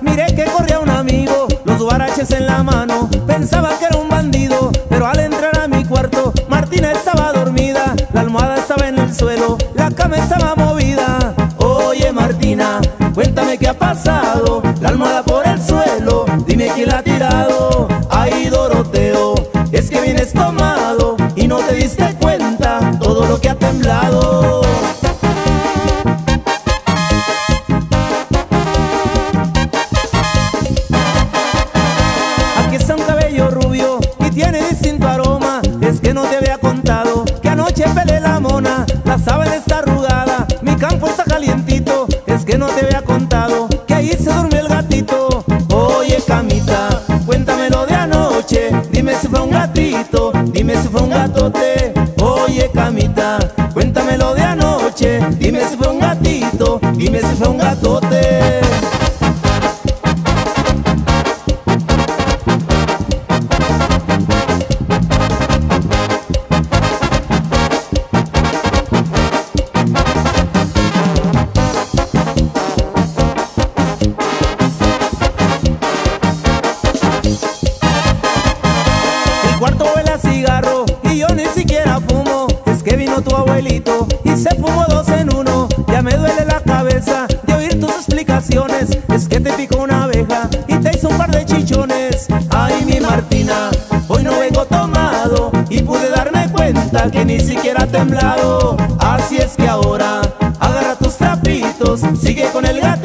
Miré que corría un amigo, los huaraches en la mano. Pensaba que era un bandido, pero al entrar a mi cuarto Martina estaba dormida. La almohada estaba en el suelo, la cama estaba movida. Oye Martina, cuéntame qué ha pasado. La almohada por el suelo, dime quién la ha tirado. Ay Doroteo, es que vienes tomado y no te diste cuenta todo lo que ha temblado. Pelé la mona, la sábana está arrugada, mi campo está calientito, es que no te había contado que ahí se durmió el gatito. Oye camita, cuéntamelo de anoche, dime si fue un gatito, dime si fue un gatote. Oye camita, cuéntamelo de anoche, dime si fue un gatito, dime si fue un gatote. Cuarto huele a cigarro y yo ni siquiera fumo, es que vino tu abuelito y se fumó 2 en 1. Ya me duele la cabeza de oír tus explicaciones, es que te picó una abeja y te hizo un par de chichones. Ay mi Martina, hoy no vengo tomado y pude darme cuenta que ni siquiera ha temblado. Así es que ahora agarra tus trapitos, sigue con el gato.